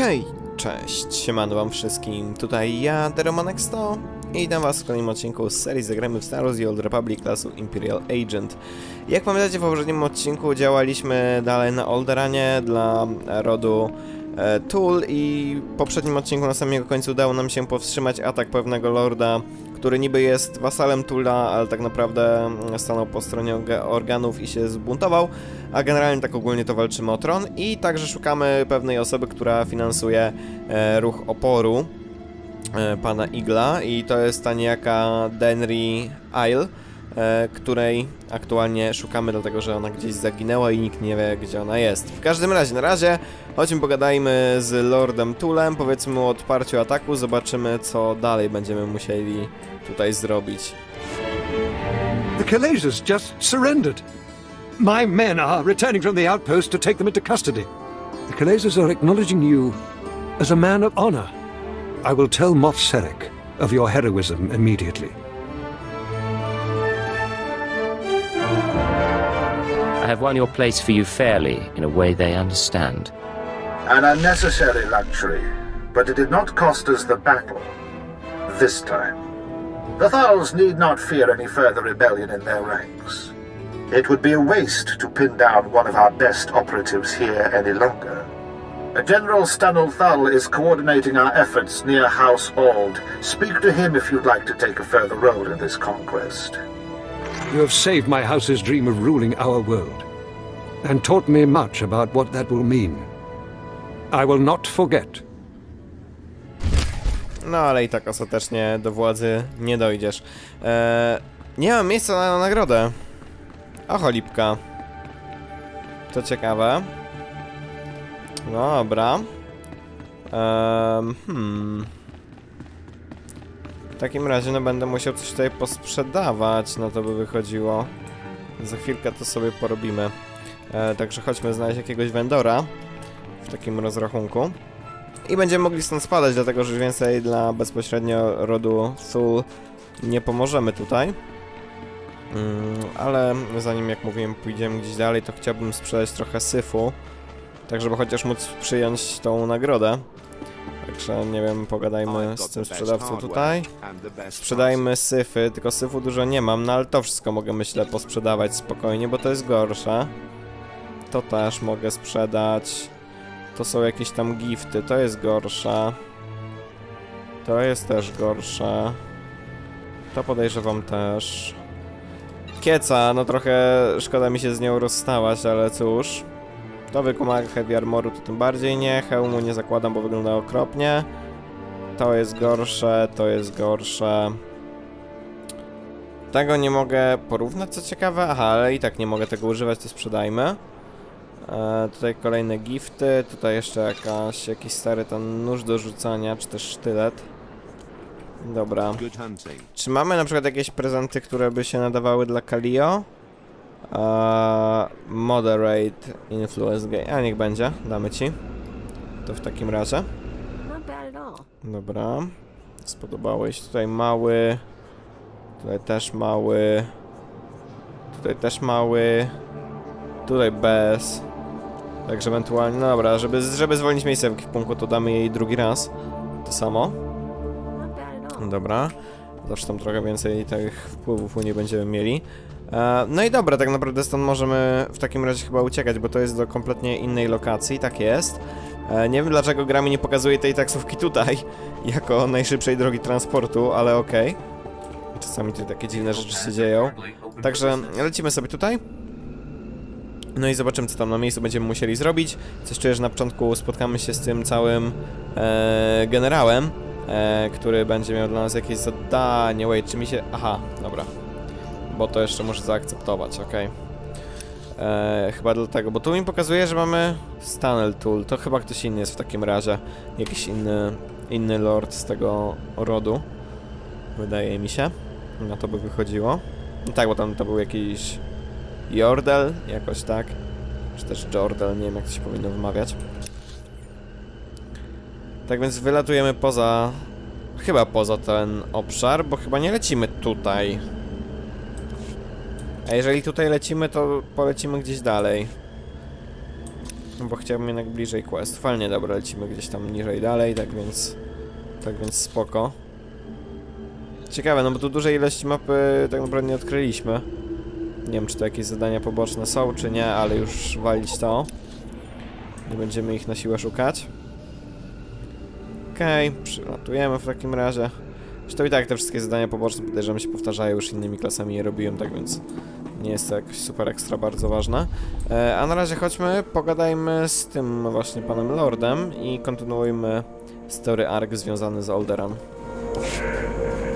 Okej, cześć, siemano wam wszystkim, tutaj ja, Theromanek100 i witam was w kolejnym odcinku z serii Zagramy w Star Wars: The Old Republic klasu Imperial Agent. Jak pamiętacie, w poprzednim odcinku działaliśmy dalej na Alderaanie dla rodu Thul i w poprzednim odcinku na samym jego końcu udało nam się powstrzymać atak pewnego lorda, który niby jest wasalem Thula, ale tak naprawdę stanął po stronie organów i się zbuntował, a generalnie tak ogólnie to walczymy o tron i także szukamy pewnej osoby, która finansuje ruch oporu pana Igla i to jest ta niejaka Denri Ayl, której aktualnie szukamy, dlatego że ona gdzieś zaginęła i nikt nie wie, gdzie ona jest. W każdym razie, na razie chodźmy pogadajmy z Lordem Thulem, powiedzmy mu o odparciu ataku, zobaczymy co dalej będziemy musieli tutaj zrobić. The Calaisis just surrendered. My men are returning from the outpost to take them into custody. The Calaisis are acknowledging you as a man of honor. I will tell Moff Sarek of your heroism immediately. I have won your place for you fairly, in a way they understand. An unnecessary luxury, but it did not cost us the battle. This time. The Thuls need not fear any further rebellion in their ranks. It would be a waste to pin down one of our best operatives here any longer. General Stanel Thul is coordinating our efforts near House Ald. Speak to him if you'd like to take a further role in this conquest. You have saved my house's dream of ruling our world, and taught me much about what that will mean. I will not forget. No ale i tak ostatecznie do władzy nie dojdziesz. Nie mam miejsca na nagrodę. O cholipka. To ciekawe. Dobra. W takim razie no będę musiał coś tutaj posprzedawać, no to by wychodziło. Za chwilkę to sobie porobimy. Także chodźmy znaleźć jakiegoś vendora w takim rozrachunku. I będziemy mogli stąd spadać, dlatego że więcej dla bezpośrednio rodu Thul nie pomożemy tutaj. Ale zanim, jak mówiłem, pójdziemy gdzieś dalej, to chciałbym sprzedać trochę syfu. Tak żeby chociaż móc przyjąć tą nagrodę. Także nie wiem, pogadajmy z tym sprzedawcą tutaj. Sprzedajmy syfy, tylko syfu dużo nie mam, no ale to wszystko mogę, myślę, posprzedawać spokojnie, bo to jest gorsze. To też mogę sprzedać. To są jakieś tam gifty, to jest gorsze. To jest też gorsze. To podejrzewam też. Kieca, no trochę szkoda mi się z nią rozstawać, ale cóż. To wykumak heavy armoru, to tym bardziej nie. Hełmu nie zakładam, bo wygląda okropnie. To jest gorsze, to jest gorsze. Tego nie mogę porównać, co ciekawe. Aha, ale i tak nie mogę tego używać, to sprzedajmy. Tutaj kolejne gifty. Tutaj jeszcze jakiś stary ten nóż do rzucania, czy też sztylet. Dobra. Czy mamy na przykład jakieś prezenty, które by się nadawały dla Kalio? Moderate influence game. A niech będzie, damy ci. To w takim razie. Dobra. Spodobałeś. Tutaj mały. Tutaj też mały. Tutaj też mały. Tutaj bez. Także ewentualnie, no dobra, żeby zwolnić miejsce w ekwipunku, to damy jej drugi raz. To samo. Dobra. Zawsze tam trochę więcej tych wpływów u niej będziemy mieli. No i dobra, tak naprawdę stąd możemy w takim razie chyba uciekać, bo to jest do kompletnie innej lokacji, tak jest. Nie wiem dlaczego gra mi nie pokazuje tej taksówki tutaj, jako najszybszej drogi transportu, ale okej. Czasami tutaj takie dziwne rzeczy się dzieją. Także lecimy sobie tutaj. No i zobaczymy co tam na miejscu będziemy musieli zrobić. Coś czuję, że na początku spotkamy się z tym całym generałem, który będzie miał dla nas jakieś zadanie. Wait, czy mi się... Aha, dobra. Bo to jeszcze muszę zaakceptować, okej. Chyba dlatego, bo tu mi pokazuje, że mamy Stanel Thul. To chyba ktoś inny jest w takim razie. Jakiś inny lord z tego rodu. Wydaje mi się. Na to by wychodziło. No tak, bo tam to był jakiś Jordel, jakoś tak. Czy też Jordel, nie wiem jak to się powinno wymawiać. Tak więc wylatujemy poza... Chyba poza ten obszar, bo chyba nie lecimy tutaj. A jeżeli tutaj lecimy, to polecimy gdzieś dalej. No bo chciałbym jednak bliżej questów, ale nie, dobra, lecimy gdzieś tam niżej dalej, tak więc spoko. Ciekawe, no bo tu dużej ilości mapy tak naprawdę nie odkryliśmy. Nie wiem, czy to jakieś zadania poboczne są, czy nie, ale już walić to. Nie będziemy ich na siłę szukać. Okej, przylatujemy w takim razie. Zresztą i tak te wszystkie zadania poboczne, podejrzewam, się powtarzają, już innymi klasami je robiłem, tak więc nie jest to jakoś super ekstra bardzo ważne. A na razie chodźmy, pogadajmy z tym właśnie panem Lordem i kontynuujmy story arc związany z Alderaan.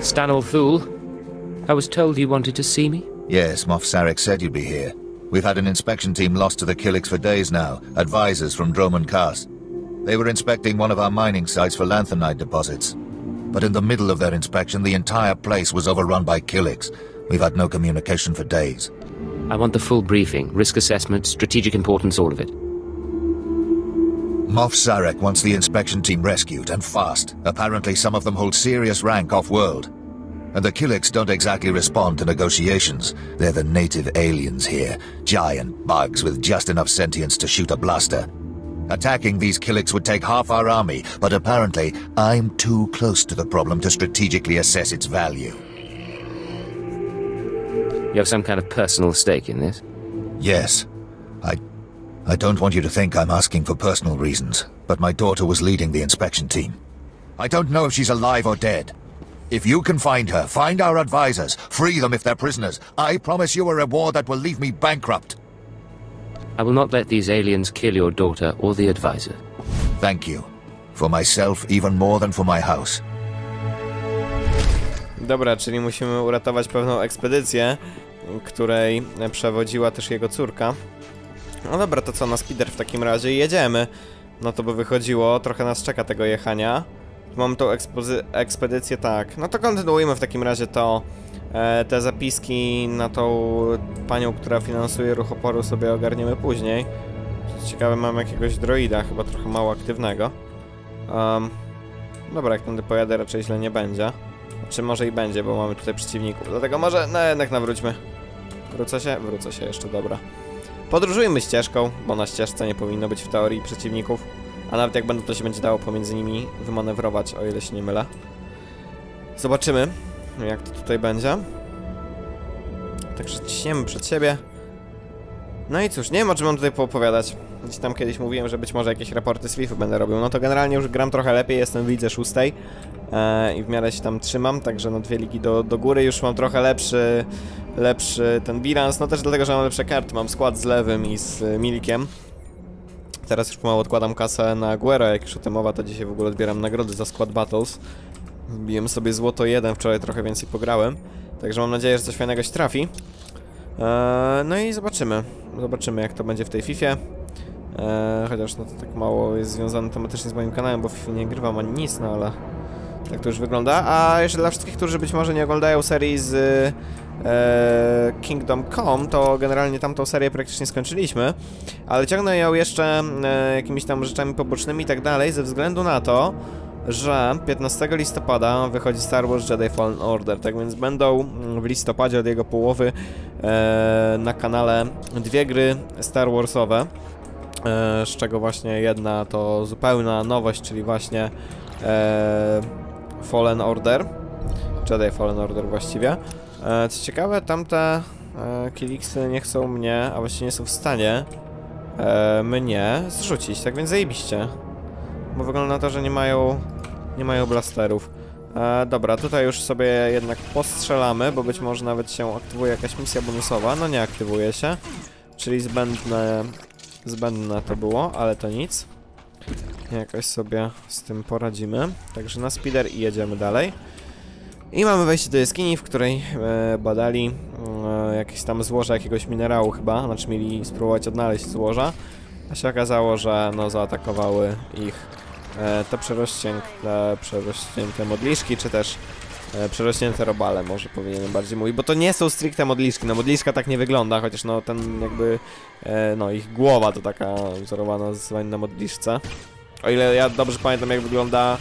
Stanel Thul, I was told you wanted to see me? Yes, Moff Sarek said you'd be here. We've had an inspection team lost to the Kiliks for days now, advisors from Droman Cast. They were inspecting one of our mining sites for lanthanide deposits. But in the middle of their inspection, the entire place was overrun by Kiliks. We've had no communication for days. I want the full briefing, risk assessment, strategic importance, all of it. Moff Sarek wants the inspection team rescued, and fast. Apparently some of them hold serious rank off-world. And the Kiliks don't exactly respond to negotiations. They're the native aliens here, giant bugs with just enough sentience to shoot a blaster. Attacking these Kiliks would take half our army, but apparently I'm too close to the problem to strategically assess its value. You have some kind of personal stake in this? Yes. I don't want you to think I'm asking for personal reasons, but my daughter was leading the inspection team. I don't know if she's alive or dead. If you can find her, find our advisors, free them if they're prisoners. I promise you a reward that will leave me bankrupt. I will not let these aliens kill your daughter or the advisor. Thank you. For myself even more than for my house. Dobra, czyli musimy uratować pewną ekspedycję, której przewodziła też jego córka. No dobra, to co, na speeder w takim razie jedziemy. No to by wychodziło, trochę nas czeka tego jechania. Mam tą ekspedycję, tak. No to kontynuujmy w takim razie to... Te zapiski na tą panią, która finansuje ruch oporu, sobie ogarniemy później. Ciekawe, mam jakiegoś droida, chyba trochę mało aktywnego. Dobra, jak tędy pojadę, raczej źle nie będzie. Czy może i będzie, bo mamy tutaj przeciwników. Dlatego może, no jednak nawróćmy. Wrócę się jeszcze, dobra. Podróżujmy ścieżką, bo na ścieżce nie powinno być w teorii przeciwników. A nawet jak będą, to się będzie dało pomiędzy nimi wymanewrować, o ile się nie mylę. Zobaczymy, jak to tutaj będzie. Także ciśniemy przed siebie. No i cóż, nie wiem, o czym mam tutaj poopowiadać. Gdzieś tam kiedyś mówiłem, że być może jakieś raporty z FIFA będę robił. No to generalnie już gram trochę lepiej, jestem w lidze 6 i w miarę się tam trzymam, także no 2 ligi do góry. Już mam trochę lepszy ten bilans, no też dlatego, że mam lepsze karty. Mam skład z lewym i z milikiem. Teraz już pomału odkładam kasę na Aguero, jak już o tym mowa, to dzisiaj w ogóle odbieram nagrody za skład battles. Wbiłem sobie złoto 1, wczoraj trochę więcej pograłem. Także mam nadzieję, że coś fajnego się trafi. No i zobaczymy. Zobaczymy, jak to będzie w tej Fifie. Chociaż no to tak mało jest związane tematycznie z moim kanałem, bo w Fifie nie grywam ani nic, no ale... Tak to już wygląda. A jeszcze dla wszystkich, którzy być może nie oglądają serii z Kingdom Come, to generalnie tamtą serię praktycznie skończyliśmy. Ale ciągnę ją jeszcze jakimiś tam rzeczami pobocznymi i tak dalej, ze względu na to, że 15 listopada wychodzi Star Wars Jedi Fallen Order, tak więc będą w listopadzie od jego połowy na kanale 2 gry Star Warsowe, z czego właśnie jedna to zupełna nowość, czyli właśnie Fallen Order, Jedi Fallen Order właściwie. Co ciekawe, tamte Kiliksy nie chcą mnie, a właściwie nie są w stanie mnie zrzucić, tak więc zajebiście. Bo wygląda na to, że nie mają blasterów. Dobra, tutaj już sobie jednak postrzelamy, bo być może nawet się aktywuje jakaś misja bonusowa. No nie aktywuje się, czyli zbędne to było, ale to nic. Jakoś sobie z tym poradzimy. Także na speeder i jedziemy dalej. I mamy wejście do jaskini, w której badali jakieś tam złoże jakiegoś minerału chyba. Znaczy mieli spróbować odnaleźć złoża. A się okazało, że no zaatakowały ich te przerośnięte modliszki, czy też przerośnięte robale, może powinienem bardziej mówić, bo to nie są stricte modliszki, no modliszka tak nie wygląda, chociaż no ten jakby, no ich głowa to taka wzorowana na modliszce. O ile ja dobrze pamiętam, jak wygląda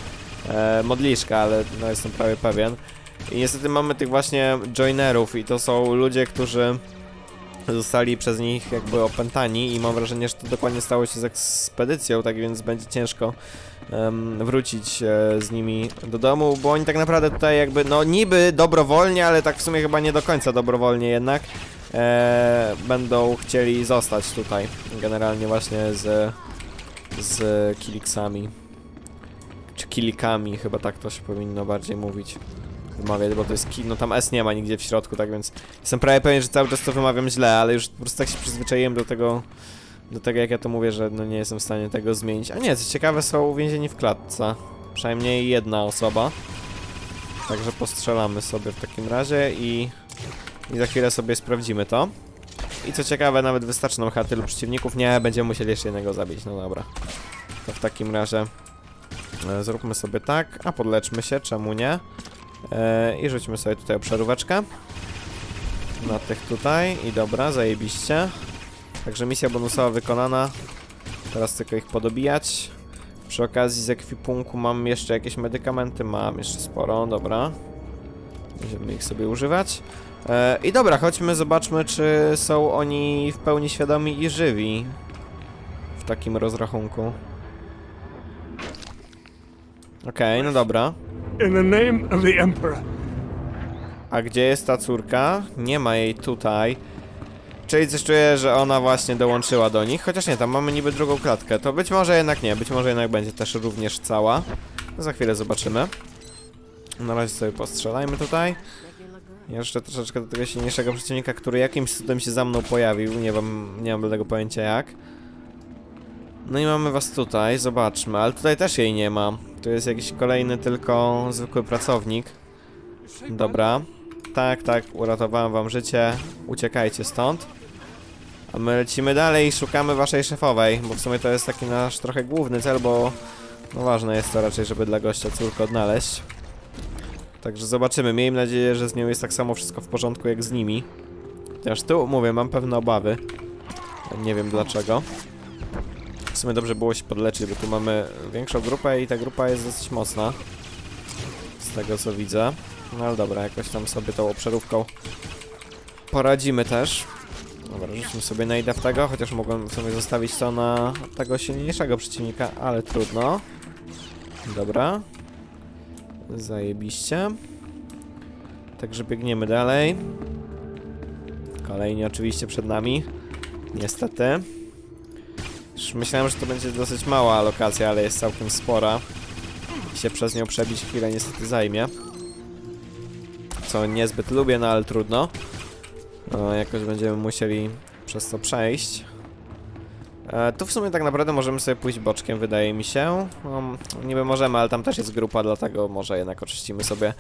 modliszka, ale no jestem prawie pewien. I niestety mamy tych właśnie joinerów i to są ludzie, którzy zostali przez nich jakby opętani i mam wrażenie, że to dokładnie stało się z ekspedycją, tak więc będzie ciężko wrócić z nimi do domu, bo oni tak naprawdę tutaj jakby, no niby dobrowolnie, ale tak w sumie chyba nie do końca dobrowolnie jednak będą chcieli zostać tutaj, generalnie właśnie z Kiliksami. Czy Kilikami, chyba tak to się powinno bardziej mówić. Wymawiać, bo to jest no tam S nie ma nigdzie w środku, tak więc jestem prawie pewien, że cały czas to wymawiam źle, ale już po prostu tak się przyzwyczaiłem do tego jak ja to mówię, że no nie jestem w stanie tego zmienić. A nie, co ciekawe, są uwięzieni w klatce. Przynajmniej jedna osoba. Także postrzelamy sobie w takim razie i za chwilę sobie sprawdzimy to. I co ciekawe, nawet wystarczy nam chyba tylu przeciwników. Nie, będziemy musieli jeszcze jednego zabić, no dobra. To w takim razie zróbmy sobie tak, a podleczmy się, czemu nie? I rzućmy sobie tutaj przeróweczkę na tych tutaj i dobra, zajebiście. Także misja bonusowa wykonana. Teraz tylko ich podobijać. Przy okazji z ekwipunku mam jeszcze jakieś medykamenty, mam jeszcze sporo, dobra. Będziemy ich sobie używać. I dobra, chodźmy, zobaczmy, czy są oni w pełni świadomi i żywi w takim rozrachunku. Okej, no dobra. In the name of the Emperor. A gdzie jest ta córka? Nie ma jej tutaj. Czyli coś czuję, że ona właśnie dołączyła do nich. Chociaż nie, tam mamy niby drugą klatkę. To być może jednak nie, być może jednak będzie też również cała. No za chwilę zobaczymy. Na razie sobie postrzelajmy tutaj. Jeszcze troszeczkę do tego silniejszego przeciwnika, który jakimś cudem się za mną pojawił. Nie mam bladego pojęcia jak. No i mamy was tutaj, zobaczmy, ale tutaj też jej nie ma. Tu jest jakiś kolejny tylko zwykły pracownik. Dobra. Tak, tak, uratowałem wam życie. Uciekajcie stąd. A my lecimy dalej i szukamy waszej szefowej, bo w sumie to jest taki nasz trochę główny cel, bo no ważne jest to raczej, żeby dla gościa córkę odnaleźć. Także zobaczymy. Miejmy nadzieję, że z nią jest tak samo wszystko w porządku jak z nimi. Chociaż tu, mówię, mam pewne obawy. Nie wiem dlaczego. W sumie dobrze było się podleczyć, bo tu mamy większą grupę i ta grupa jest dosyć mocna. Z tego co widzę. No ale dobra, jakoś tam sobie tą obszarówką poradzimy też. Dobra, rzućmy sobie najdę w tego, chociaż mogłem sobie zostawić to na tego silniejszego przeciwnika, ale trudno. Dobra. Zajebiście. Także biegniemy dalej. Kolejni oczywiście przed nami. Niestety. Już myślałem, że to będzie dosyć mała lokacja, ale jest całkiem spora. I się przez nią przebić chwilę niestety zajmie. Co niezbyt lubię, no ale trudno. No, jakoś będziemy musieli przez to przejść. Tu w sumie tak naprawdę możemy sobie pójść boczkiem, wydaje mi się. No, niby możemy, ale tam też jest grupa, dlatego może jednak oczyścimy sobie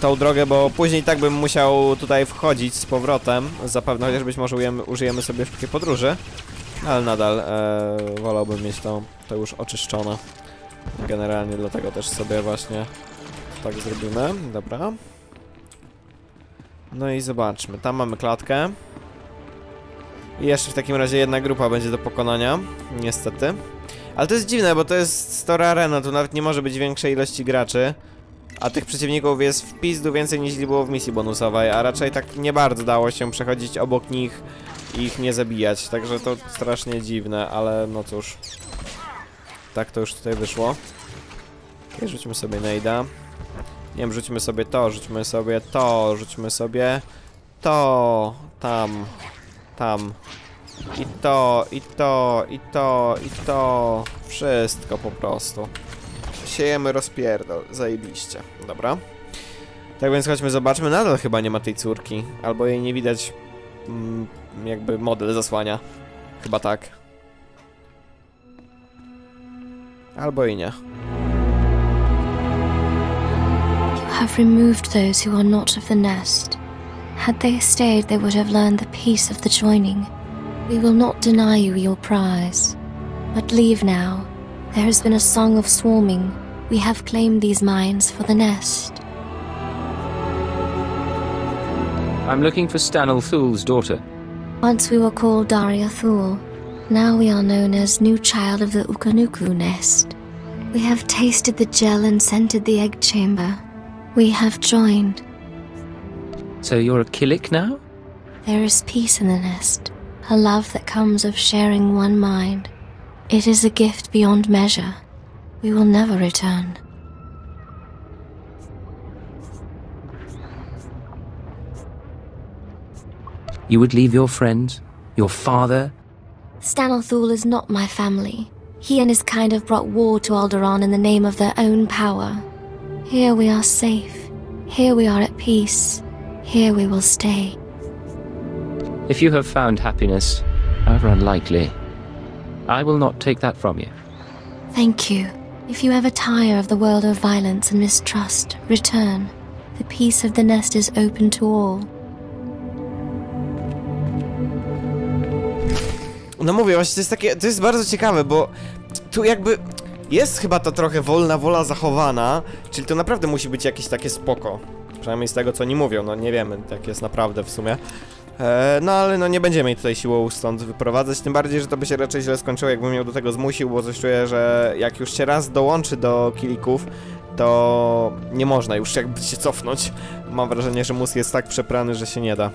tą drogę, bo później tak bym musiał tutaj wchodzić z powrotem. Zapewne, chociaż być może użyjemy sobie szybkiej podróży. Ale nadal wolałbym mieć to już oczyszczone. Generalnie dlatego też sobie właśnie tak zrobimy. Dobra. No i zobaczmy. Tam mamy klatkę. I jeszcze w takim razie jedna grupa będzie do pokonania. Niestety. Ale to jest dziwne, bo to jest Stora Arena. Tu nawet nie może być większej ilości graczy. A tych przeciwników jest w pizdu więcej niż było w misji bonusowej. A raczej tak nie bardzo dało się przechodzić obok nich i ich nie zabijać, także to strasznie dziwne, ale no cóż. Tak to już tutaj wyszło. I rzućmy sobie najda. Nie wiem, rzućmy sobie to, rzućmy sobie to, rzućmy sobie to, tam, tam. I to, i to, i to, i to. Wszystko po prostu. Siejemy rozpierdol, zajebiście. Dobra. Tak więc chodźmy, zobaczmy. Nadal chyba nie ma tej córki, albo jej nie widać. Jakby model zasłania. Chyba tak. Albo i nie. You have removed those who are not of the nest. Had they stayed, they would have learned the peace of the joining. We will not deny you your prize. But leave now. There has been a song of swarming. We have claimed these mines for the nest. I'm looking for Stanel Thul's daughter. Once we were called Daria Thul. Now we are known as new child of the Ukanuku nest. We have tasted the gel and scented the egg chamber. We have joined. So you're a Kilik now? There is peace in the nest, a love that comes of sharing one mind. It is a gift beyond measure. We will never return. You would leave your friends? Your father? Stanel Thul is not my family. He and his kind have brought war to Alderaan in the name of their own power. Here we are safe. Here we are at peace. Here we will stay. If you have found happiness, however unlikely, I will not take that from you. Thank you. If you ever tire of the world of violence and mistrust, return. The peace of the nest is open to all. No mówię, właśnie to jest takie, to jest bardzo ciekawe, bo tu jakby jest chyba ta trochę wolna wola zachowana, czyli to naprawdę musi być jakieś takie spoko. Przynajmniej z tego, co oni mówią, no nie wiemy, tak jest naprawdę w sumie. No ale no nie będziemy jej tutaj siłą stąd wyprowadzać, tym bardziej, że to by się raczej źle skończyło, jakbym ją do tego zmusił, bo coś czuję, że jak już się raz dołączy do Kilików, to nie można już jakby się cofnąć. Mam wrażenie, że mózg jest tak przeprany, że się nie da.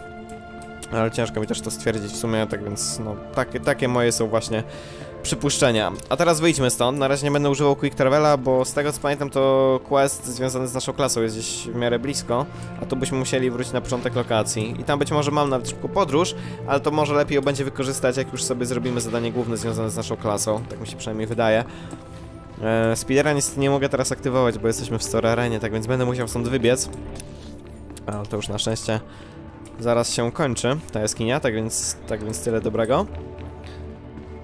Ale ciężko mi też to stwierdzić w sumie, tak więc no takie moje są właśnie przypuszczenia. A teraz wyjdźmy stąd, na razie nie będę używał Quick Travela, bo z tego co pamiętam to quest związany z naszą klasą jest gdzieś w miarę blisko, a tu byśmy musieli wrócić na początek lokacji. I tam być może mam nawet szybką podróż, ale to może lepiej ją będzie wykorzystać jak już sobie zrobimy zadanie główne związane z naszą klasą, tak mi się przynajmniej wydaje. Speedera niestety nie mogę teraz aktywować, bo jesteśmy w Store Arenie, tak więc będę musiał stąd wybiec. Ale to już na szczęście zaraz się kończy ta jaskinia, tak więc tyle dobrego.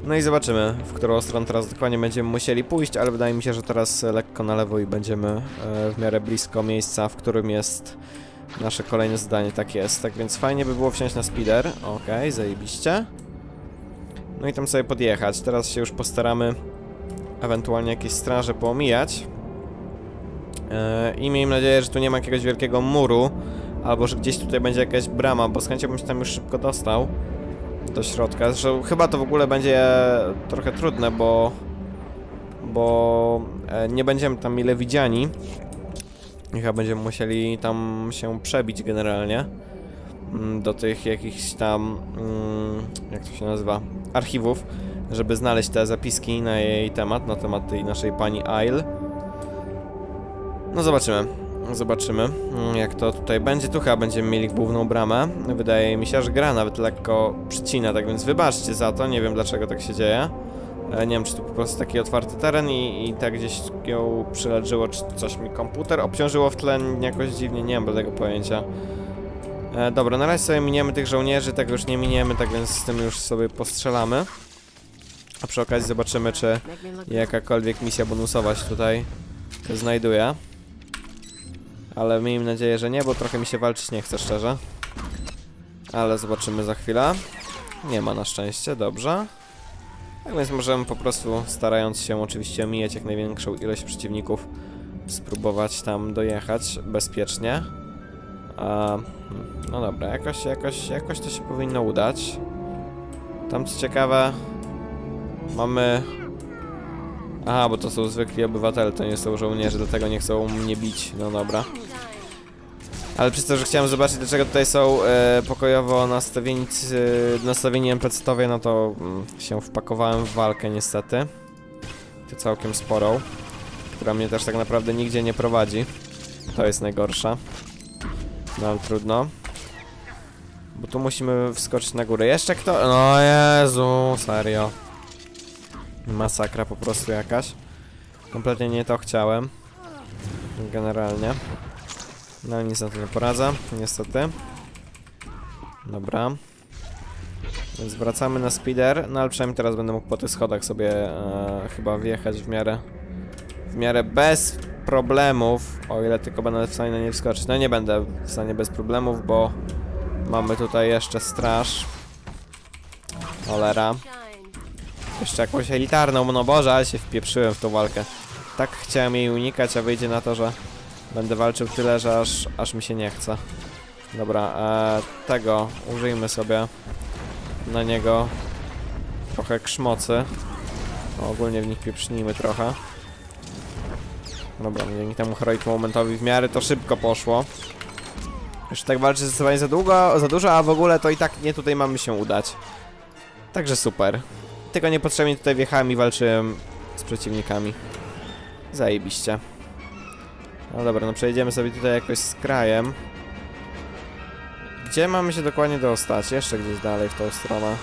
No i zobaczymy, w którą stronę teraz dokładnie będziemy musieli pójść, ale wydaje mi się, że teraz lekko na lewo i będziemy w miarę blisko miejsca, w którym jest nasze kolejne zadanie, tak jest. Tak więc fajnie by było wsiąść na speeder, okej, zajebiście. No i tam sobie podjechać, teraz się już postaramy ewentualnie jakieś straże poomijać. I miejmy nadzieję, że tu nie ma jakiegoś wielkiego muru, albo że gdzieś tutaj będzie jakaś brama, bo z chęcią bym się tam już szybko dostał do środka. Zresztą chyba to w ogóle będzie trochę trudne, bo nie będziemy tam mile widziani. Chyba będziemy musieli tam się przebić generalnie do tych jakichś tam, jak to się nazywa, archiwów, żeby znaleźć te zapiski na jej temat, na temat tej naszej pani Ayl. No zobaczymy. Zobaczymy, jak to tutaj będzie. Tu chyba będziemy mieli główną bramę. Wydaje mi się, że gra nawet lekko przycina, tak więc wybaczcie za to. Nie wiem, dlaczego tak się dzieje. Nie wiem, czy tu po prostu taki otwarty teren i tak gdzieś ją przyleżyło, czy coś mi komputer obciążyło w tle jakoś dziwnie. Nie mam tego pojęcia. Dobra, na razie sobie miniemy tych żołnierzy, tego już nie miniemy, tak więc z tym już sobie postrzelamy. A przy okazji zobaczymy, czy jakakolwiek misja bonusowa się tutaj znajduje. Ale miejmy nadzieję, że nie, bo trochę mi się walczyć nie chce, szczerze. Ale zobaczymy za chwilę. Nie ma na szczęście, dobrze. Tak więc możemy po prostu, starając się oczywiście omijać jak największą ilość przeciwników, spróbować tam dojechać bezpiecznie. No dobra, jakoś to się powinno udać. Tam co ciekawe, mamy... Aha, bo to są zwykli obywatele, to nie są żołnierze, dlatego nie chcą mnie bić, no dobra. Ale przez to, że chciałem zobaczyć, dlaczego tutaj są pokojowo nastawieni NPC-towie, no to się wpakowałem w walkę niestety. To całkiem sporą, która mnie też tak naprawdę nigdzie nie prowadzi. To jest najgorsza. No ale trudno. Bo tu musimy wskoczyć na górę. Jeszcze kto? No Jezu, serio. Masakra po prostu jakaś. Kompletnie nie to chciałem. Generalnie. No nic na to nie poradzę, niestety. Dobra. Więc wracamy na speeder. No ale przynajmniej teraz będę mógł po tych schodach sobie chyba wjechać w miarę bez problemów. O ile tylko będę w stanie na nie wskoczyć. No nie będę w stanie bez problemów, bo mamy tutaj jeszcze straż. Cholera. Jeszcze jakąś elitarną, no Boże, ale się wpieprzyłem w tą walkę. Tak chciałem jej unikać, a wyjdzie na to, że będę walczył tyle, że aż mi się nie chce. Dobra, tego użyjmy sobie na niego trochę krzmocy. Ogólnie w nich pieprznijmy trochę. Dobra, dzięki temu heroic momentowi w miarę to szybko poszło. Już tak walczy zdecydowanie za dużo, a w ogóle to i tak nie tutaj mamy się udać. Także super. Tylko niepotrzebnie tutaj wjechałem i walczyłem z przeciwnikami. Zajebiście. No dobra, no przejdziemy sobie tutaj jakoś z krajem. Gdzie mamy się dokładnie dostać? Jeszcze gdzieś dalej w tą stronę.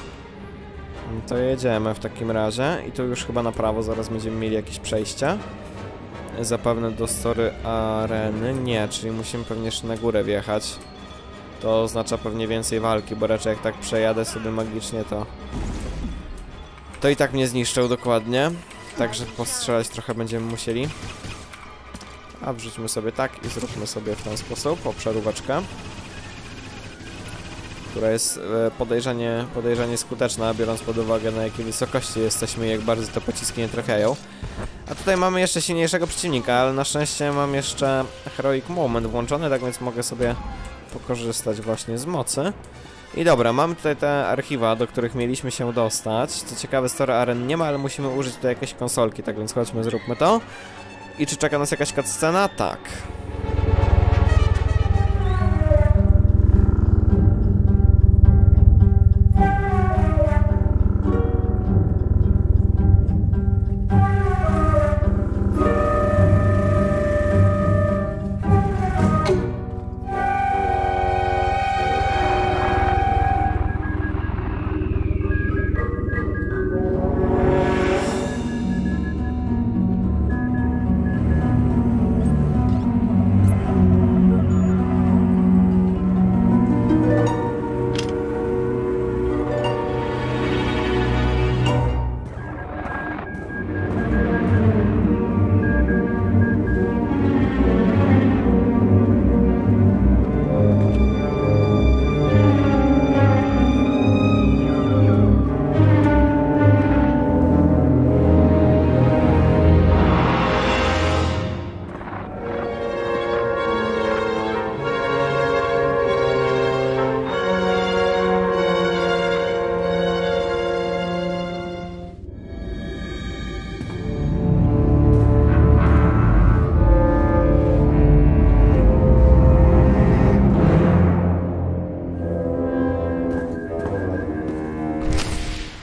No to jedziemy w takim razie. I tu już chyba na prawo zaraz będziemy mieli jakieś przejścia. Zapewne do Story Areny. Nie, czyli musimy pewnie jeszcze na górę wjechać. To oznacza pewnie więcej walki, bo raczej jak tak przejadę sobie magicznie, to... To i tak mnie zniszczą dokładnie. Także postrzelać trochę będziemy musieli. A wrzućmy sobie tak i zróbmy sobie w ten sposób, o przeróbeczkę. Która jest podejrzanie skuteczna, biorąc pod uwagę na jakiej wysokości jesteśmy i jak bardzo te pociski nie trafiają. A tutaj mamy jeszcze silniejszego przeciwnika, ale na szczęście mam jeszcze Heroic Moment włączony, tak więc mogę sobie pokorzystać właśnie z mocy. I dobra, mamy tutaj te archiwa, do których mieliśmy się dostać. Co ciekawe, Story Aren nie ma, ale musimy użyć tutaj jakiejś konsolki, tak więc chodźmy, zróbmy to. I czy czeka nas jakaś cutscena? Tak.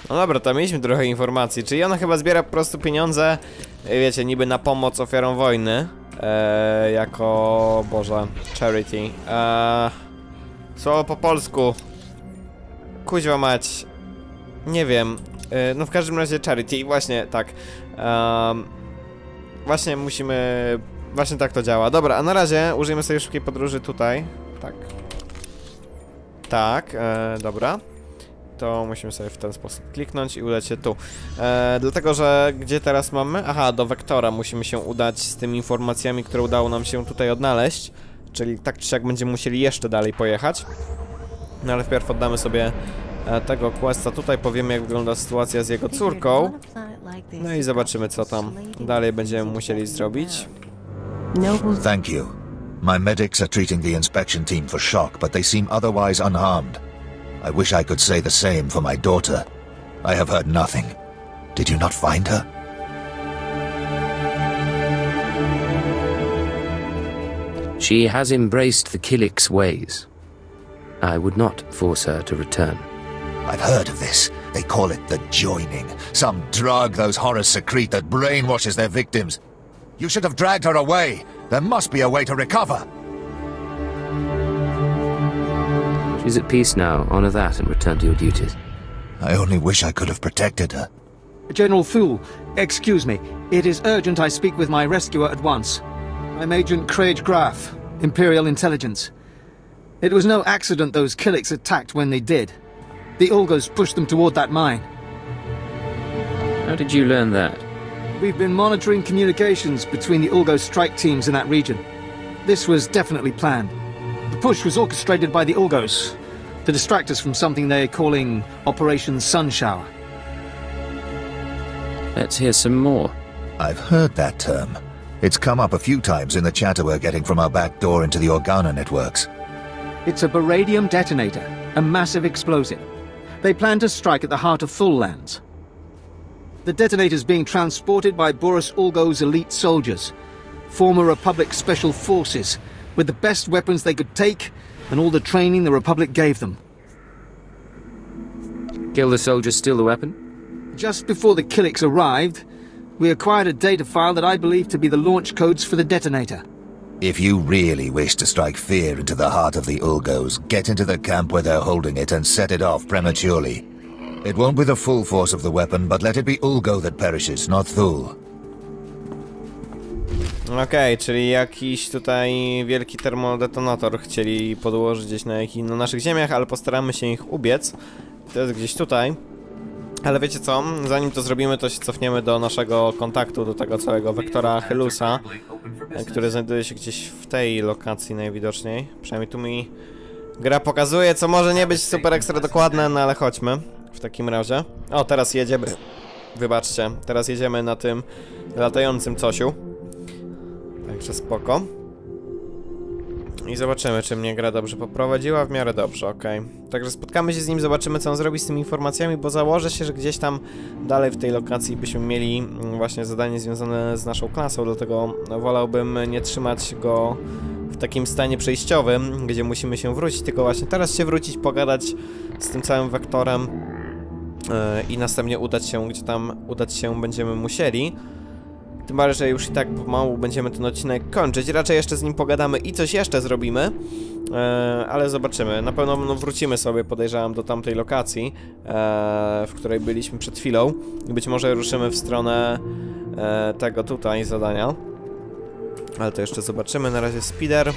Dobra, tam mieliśmy trochę informacji, czyli ona chyba zbiera po prostu pieniądze, wiecie, niby na pomoc ofiarom wojny, jako, boże, charity, słowo po polsku, kuźwa mać, nie wiem, no w każdym razie charity, właśnie tak, właśnie musimy, właśnie tak to działa. Dobra, a na razie użyjemy sobie szybkiej podróży tutaj, tak, dobra. To musimy sobie w ten sposób kliknąć i udać się tu. Dlatego, że gdzie teraz mamy? Aha, do Wektora musimy się udać z tymi informacjami, które udało nam się tutaj odnaleźć. Czyli tak czy siak będziemy musieli jeszcze dalej pojechać. No ale wpierw oddamy sobie tego questa tutaj, powiemy jak wygląda sytuacja z jego córką. No i zobaczymy co tam dalej będziemy musieli zrobić. Thank you. My medics are treating the inspection team for shock, but they seem otherwise unharmed. I wish I could say the same for my daughter. I have heard nothing. Did you not find her? She has embraced the Kiliks' ways. I would not force her to return. I've heard of this. They call it the joining. Some drug those horrors secrete that brainwashes their victims. You should have dragged her away. There must be a way to recover. She's at peace now. Honor that and return to your duties. I only wish I could have protected her. General Thul, excuse me. It is urgent I speak with my rescuer at once. I'm Agent Craig Graf, Imperial Intelligence. It was no accident those Kiliks attacked when they did. The Ulgos pushed them toward that mine. How did you learn that? We've been monitoring communications between the Ulgos strike teams in that region. This was definitely planned. The push was orchestrated by the Ulgos to distract us from something they're calling Operation Sunshower. Let's hear some more. I've heard that term. It's come up a few times in the chatter we're getting from our back door into the Organa networks. It's a baradium detonator, a massive explosive. They plan to strike at the heart of Fulllands. The detonator's being transported by Boris Orgos' elite soldiers, former Republic Special Forces, with the best weapons they could take and all the training the Republic gave them. Kill the soldier, steal the weapon? Just before the Kiliks arrived, we acquired a data file that I believe to be the launch codes for the detonator. If you really wish to strike fear into the heart of the Ulgos, get into the camp where they're holding it and set it off prematurely. It won't be the full force of the weapon, but let it be Ulgo that perishes, not Thul. Okej, czyli jakiś tutaj wielki termodetonator chcieli podłożyć gdzieś na naszych ziemiach, ale postaramy się ich ubiec. To jest gdzieś tutaj. Ale wiecie co? Zanim to zrobimy, to się cofniemy do naszego kontaktu, do tego całego Vektora Hylusa, który znajduje się gdzieś w tej lokacji najwidoczniej. Przynajmniej tu mi gra pokazuje, co może nie być super ekstra dokładne, no ale chodźmy w takim razie. O, teraz jedziemy. Wybaczcie, teraz jedziemy na tym latającym cosiu. Także spoko. I zobaczymy, czy mnie gra dobrze poprowadziła, w miarę dobrze, okej. Także spotkamy się z nim, zobaczymy, co on zrobi z tymi informacjami, bo założę się, że gdzieś tam dalej w tej lokacji byśmy mieli właśnie zadanie związane z naszą klasą, dlatego wolałbym nie trzymać go w takim stanie przejściowym, gdzie musimy się wrócić, tylko właśnie teraz się wrócić, pogadać z tym całym Vektorem i następnie udać się, gdzie tam udać się będziemy musieli. Tym bardziej, że już i tak pomału będziemy ten odcinek kończyć. Raczej jeszcze z nim pogadamy i coś jeszcze zrobimy, ale zobaczymy. Na pewno no, wrócimy sobie, podejrzewam, do tamtej lokacji, w której byliśmy przed chwilą. I być może ruszymy w stronę tego tutaj zadania. Ale to jeszcze zobaczymy. Na razie speeder.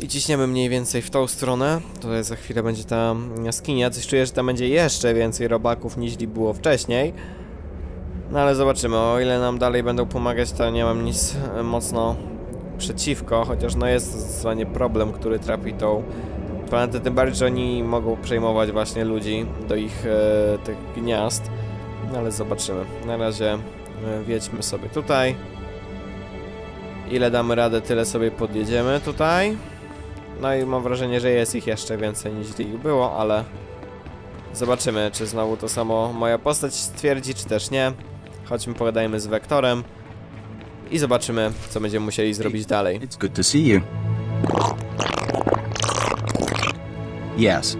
I ciśniemy mniej więcej w tą stronę. Tutaj za chwilę będzie ta jaskinia. Coś czuję, że tam będzie jeszcze więcej robaków niż było wcześniej. No ale zobaczymy, o ile nam dalej będą pomagać, to nie mam nic mocno przeciwko, chociaż no jest to zdecydowanie problem, który trapi tą planetę, tym bardziej, że oni mogą przejmować właśnie ludzi do ich tych gniazd, no ale zobaczymy. Na razie wjedźmy sobie tutaj, ile damy radę, tyle sobie podjedziemy tutaj, no i mam wrażenie, że jest ich jeszcze więcej niż ich było, ale zobaczymy, czy znowu to samo moja postać stwierdzi, czy też nie. Chodźmy, pogadajmy z Vektorem i zobaczymy, co będziemy musieli zrobić dalej. It's good to see you. Yes,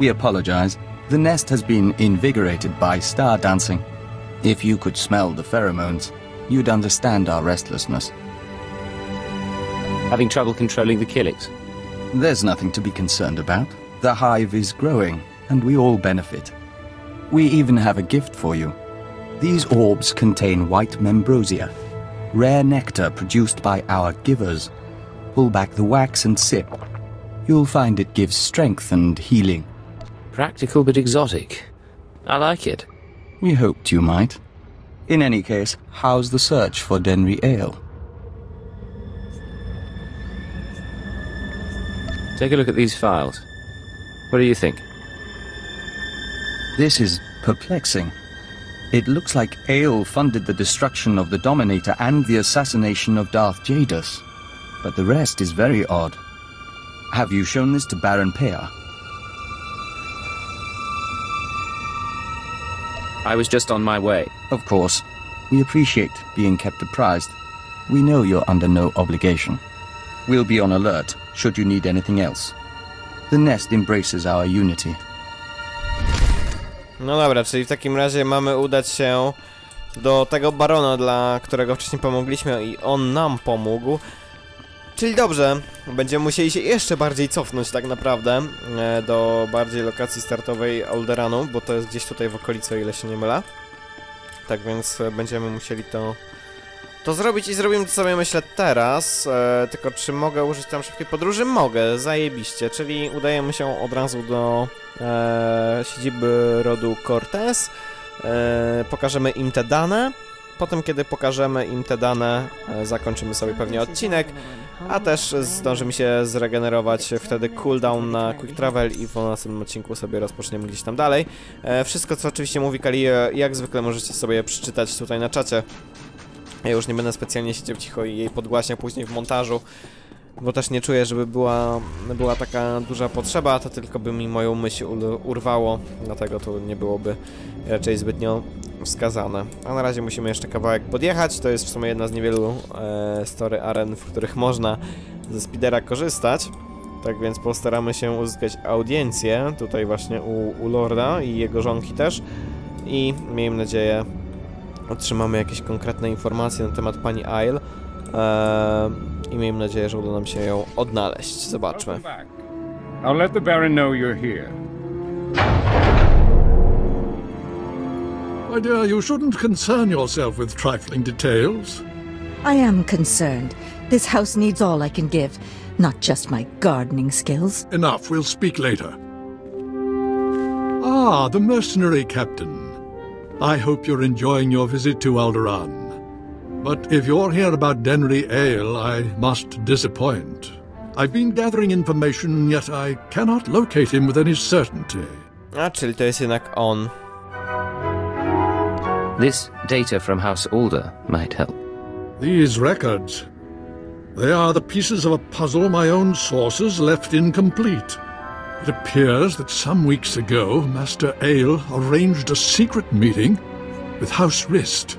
we apologize. The nest has been invigorated by star dancing. If you could smell the pheromones, you'd understand our restlessness. Having trouble controlling the Kiliks? There's nothing to be concerned about. The hive is growing, and we all benefit. We even have a gift for you. These orbs contain white membrosia, rare nectar produced by our givers. Pull back the wax and sip. You'll find it gives strength and healing. Practical but exotic. I like it. We hoped you might. In any case, how's the search for Denri Ayl? Take a look at these files. What do you think? This is perplexing. It looks like Ayl funded the destruction of the Dominator and the assassination of Darth Jadus. But the rest is very odd. Have you shown this to Baron Pia? I was just on my way. Of course. We appreciate being kept apprised. We know you're under no obligation. We'll be on alert, should you need anything else. The nest embraces our unity. No dobra, czyli w takim razie mamy udać się do tego barona, dla którego wcześniej pomogliśmy i on nam pomógł. Czyli dobrze, będziemy musieli się jeszcze bardziej cofnąć tak naprawdę do bardziej lokacji startowej Alderaanu, bo to jest gdzieś tutaj w okolicy, o ile się nie mylę. Tak więc będziemy musieli to zrobić i zrobimy to sobie, myślę, teraz, tylko czy mogę użyć tam szybkiej podróży? Mogę, zajebiście, czyli udajemy się od razu do siedziby rodu Cortez, pokażemy im te dane, potem kiedy pokażemy im te dane, zakończymy sobie pewnie odcinek, a też zdążymy się zregenerować wtedy cooldown na Quick Travel i w następnym odcinku sobie rozpoczniemy gdzieś tam dalej. Wszystko, co oczywiście mówi Kali, jak zwykle możecie sobie przeczytać tutaj na czacie. Ja już nie będę specjalnie siedział cicho i jej podgłaśniał później w montażu, bo też nie czuję, żeby była taka duża potrzeba, to tylko by mi moją myśl urwało, dlatego to nie byłoby raczej zbytnio wskazane. A na razie musimy jeszcze kawałek podjechać, to jest w sumie jedna z niewielu story aren, w których można ze speedera korzystać. Tak więc postaramy się uzyskać audiencję tutaj właśnie u Lorda i jego żonki też i miejmy nadzieję otrzymamy jakieś konkretne informacje na temat pani Ayl i miejmy nadzieję, że uda nam się ją odnaleźć. Zobaczmy. I'll let the Baron know you're here. My dear, you shouldn't concern yourself with trifling details. I am concerned. This house needs all I can give. Not just my gardening skills. Enough, we'll speak later. Ah, the mercenary captain. I hope you're enjoying your visit to Alderaan. But if you're here about Denri Ayl, I must disappoint. I've been gathering information, yet I cannot locate him with any certainty. A, czyli to jest jednak on. This data from House Order might help. These records... They are the pieces of a puzzle my own sources left incomplete. It appears that some weeks ago, Master Ayl arranged a secret meeting with House Rist.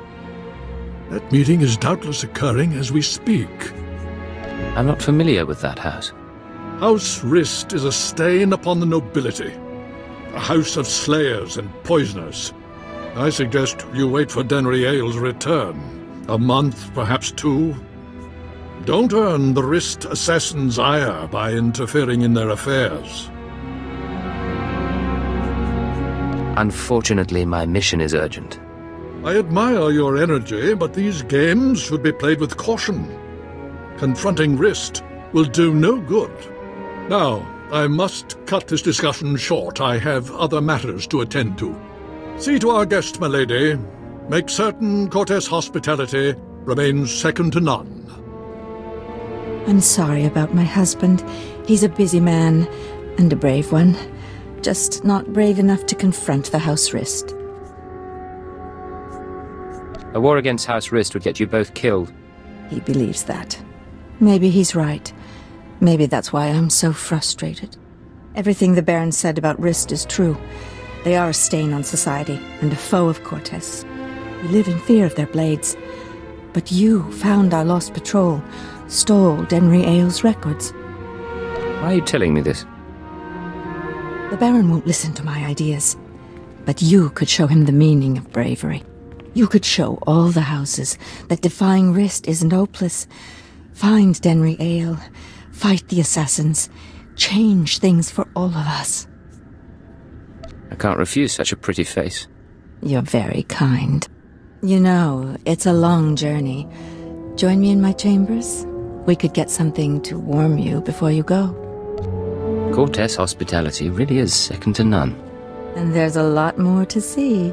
That meeting is doubtless occurring as we speak. I'm not familiar with that house. House Rist is a stain upon the nobility. A house of slayers and poisoners. I suggest you wait for Denri Ayl's return. A month, perhaps two. Don't earn the Rist assassins' ire by interfering in their affairs. Unfortunately, my mission is urgent. I admire your energy, but these games should be played with caution. Confronting Rist will do no good. Now, I must cut this discussion short. I have other matters to attend to. See to our guest, my lady. Make certain Cortez hospitality remains second to none. I'm sorry about my husband. He's a busy man, and a brave one. Just not brave enough to confront the House Rist. A war against House Rist would get you both killed. He believes that. Maybe he's right. Maybe that's why I'm so frustrated. Everything the Baron said about Rist is true. They are a stain on society, and a foe of Cortez. We live in fear of their blades. But you found our lost patrol. Stole Denri Ayl's records. Why are you telling me this? The Baron won't listen to my ideas. But you could show him the meaning of bravery. You could show all the houses that defying Rist isn't hopeless. Find Denri Ayl. Fight the assassins. Change things for all of us. I can't refuse such a pretty face. You're very kind. You know, it's a long journey. Join me in my chambers? We could get something to warm you before you go. Cortez hospitality really is second to none. And there's a lot more to see.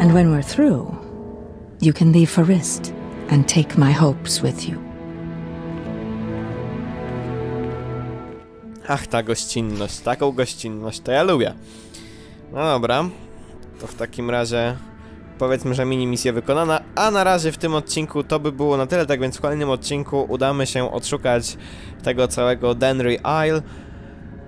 And when we're through, you can leave for Rist and take my hopes with you. Ach, ta gościnność, taką gościnność to ja lubię. No dobra, to w takim razie powiedzmy, że mini misja wykonana, a na razie w tym odcinku to by było na tyle, tak więc w kolejnym odcinku udamy się odszukać tego całego Denri Ayl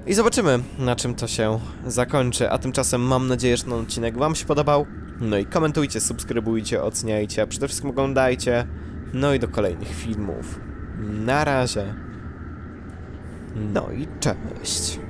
i zobaczymy, na czym to się zakończy, a tymczasem mam nadzieję, że ten odcinek wam się podobał, no i komentujcie, subskrybujcie, oceniajcie, a przede wszystkim oglądajcie, no i do kolejnych filmów. Na razie, no i cześć.